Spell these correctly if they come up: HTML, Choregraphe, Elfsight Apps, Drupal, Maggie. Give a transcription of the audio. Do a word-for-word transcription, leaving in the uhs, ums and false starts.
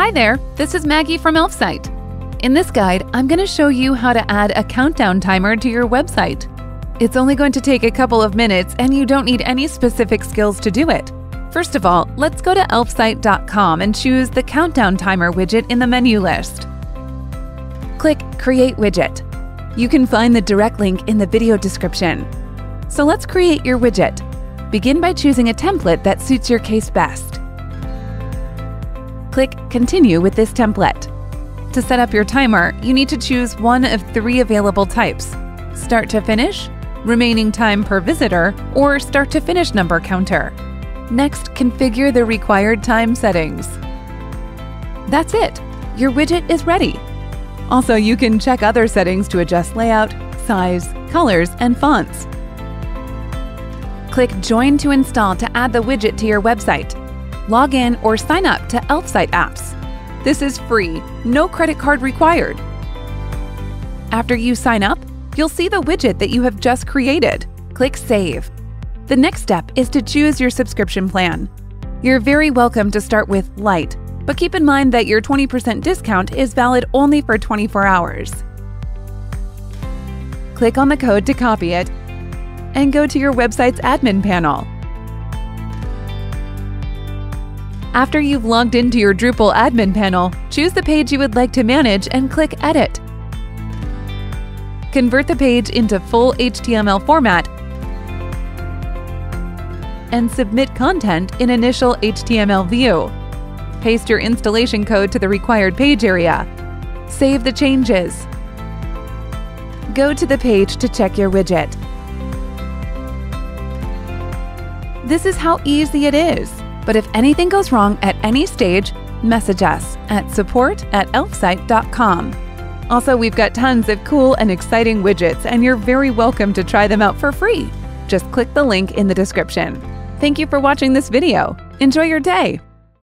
Hi there, this is Maggie from Elfsight. In this guide, I'm going to show you how to add a countdown timer to your website. It's only going to take a couple of minutes and you don't need any specific skills to do it. First of all, let's go to elfsight dot com and choose the countdown timer widget in the menu list. Click Create Widget. You can find the direct link in the video description. So let's create your widget. Begin by choosing a template that suits your case best. Click Continue with this template. To set up your timer, you need to choose one of three available types: start to finish, remaining time per visitor, or start to finish number counter. Next, configure the required time settings. That's it! Your widget is ready! Also, you can check other settings to adjust layout, size, colors, and fonts. Click Join to install to add the widget to your website. Log in or sign up to Elfsight Apps. This is free, no credit card required. After you sign up, you'll see the widget that you have just created. Click Save. The next step is to choose your subscription plan. You're very welcome to start with Lite, but keep in mind that your twenty percent discount is valid only for twenty-four hours. Click on the code to copy it and go to your website's admin panel. After you've logged into your Drupal admin panel, choose the page you would like to manage and click Edit. Convert the page into full H T M L format and submit content in initial H T M L view. Paste your installation code to the required page area. Save the changes. Go to the page to check your widget. This is how easy it is. But if anything goes wrong at any stage, message us at support at elfsight dot com. Also, we've got tons of cool and exciting widgets, and you're very welcome to try them out for free. Just click the link in the description. Thank you for watching this video. Enjoy your day!